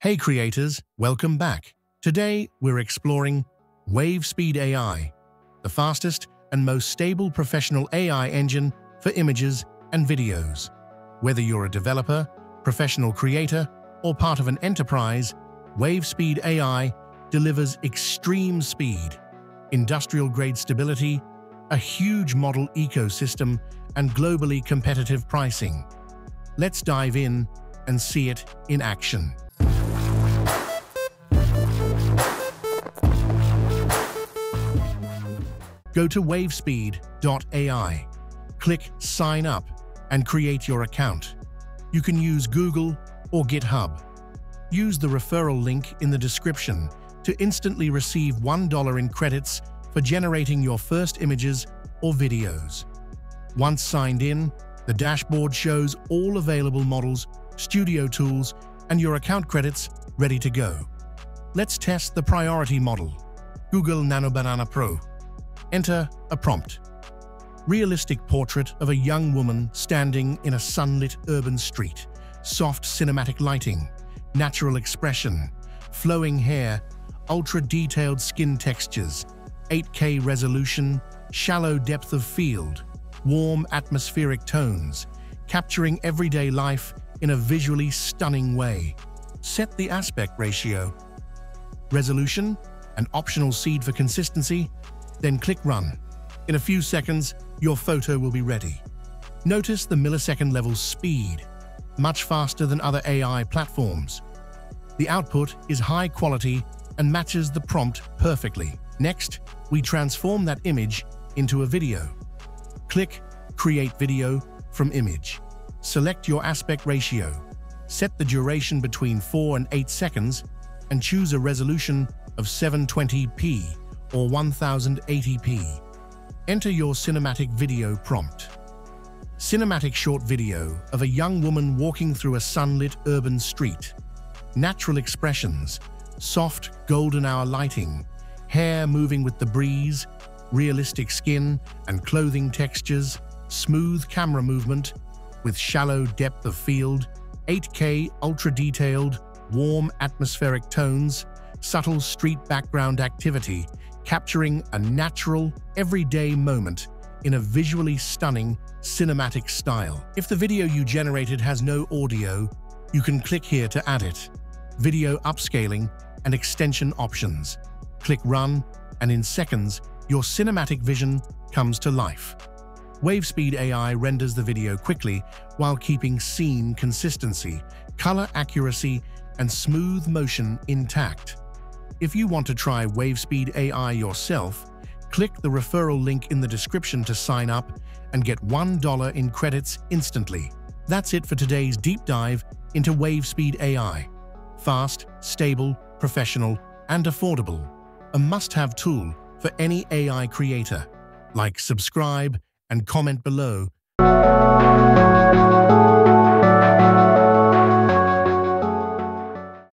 Hey creators, welcome back. Today we're exploring WaveSpeed AI, the fastest and most stable professional AI engine for images and videos. Whether you're a developer, professional creator, or part of an enterprise, WaveSpeed AI delivers extreme speed, industrial-grade stability, a huge model ecosystem, and globally competitive pricing. Let's dive in and see it in action. Go to wavespeed.ai, click Sign Up, and create your account. You can use Google or GitHub. Use the referral link in the description to instantly receive $1 in credits for generating your first images or videos. Once signed in, the dashboard shows all available models, studio tools, and your account credits ready to go. Let's test the priority model, Google Nano Banana Pro. Enter a prompt. Realistic portrait of a young woman standing in a sunlit urban street. Soft cinematic lighting, natural expression, flowing hair, ultra-detailed skin textures, 8K resolution, shallow depth of field, warm atmospheric tones, capturing everyday life in a visually stunning way. Set the aspect ratio, resolution, an optional seed for consistency, then click Run. In a few seconds, your photo will be ready. Notice the millisecond level speed, much faster than other AI platforms. The output is high quality and matches the prompt perfectly. Next, we transform that image into a video. Click Create Video from Image. Select your aspect ratio. Set the duration between 4 and 8 seconds and choose a resolution of 720p. Or 1080p. Enter your cinematic video prompt. Cinematic short video of a young woman walking through a sunlit urban street. Natural expressions, soft golden hour lighting, hair moving with the breeze, realistic skin and clothing textures, smooth camera movement with shallow depth of field, 8K ultra-detailed, warm atmospheric tones, subtle street background activity, capturing a natural, everyday moment in a visually stunning cinematic style. If the video you generated has no audio, you can click here to add it. Video upscaling and extension options. Click Run, and in seconds, your cinematic vision comes to life. WaveSpeed AI renders the video quickly while keeping scene consistency, color accuracy, and smooth motion intact. If you want to try WaveSpeed AI yourself, click the referral link in the description to sign up and get $1 in credits instantly. That's it for today's deep dive into WaveSpeed AI. Fast, stable, professional, and affordable. A must-have tool for any AI creator. Like, subscribe, and comment below.